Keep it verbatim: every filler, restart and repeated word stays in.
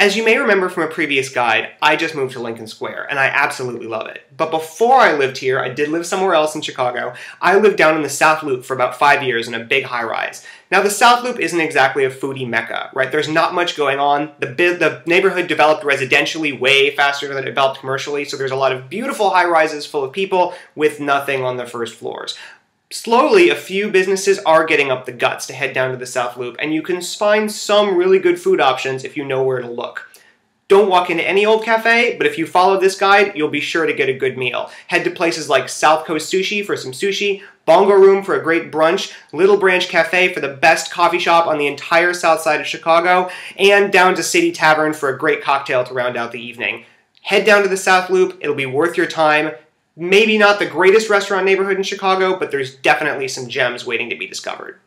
As you may remember from a previous guide, I just moved to Lincoln Square, and I absolutely love it. But before I lived here, I did live somewhere else in Chicago. I lived down in the South Loop for about five years in a big high-rise. Now, the South Loop isn't exactly a foodie mecca, right? There's not much going on. The, the neighborhood developed residentially way faster than it developed commercially, so there's a lot of beautiful high-rises full of people with nothing on the first floors. Slowly, a few businesses are getting up the guts to head down to the South Loop, and you can find some really good food options if you know where to look. Don't walk into any old cafe, but if you follow this guide, you'll be sure to get a good meal. Head to places like South Coast Sushi for some sushi, Bongo Room for a great brunch, Little Branch Cafe for the best coffee shop on the entire south side of Chicago, and down to City Tavern for a great cocktail to round out the evening. Head down to the South Loop, it'll be worth your time. Maybe not the greatest restaurant neighborhood in Chicago, but there's definitely some gems waiting to be discovered.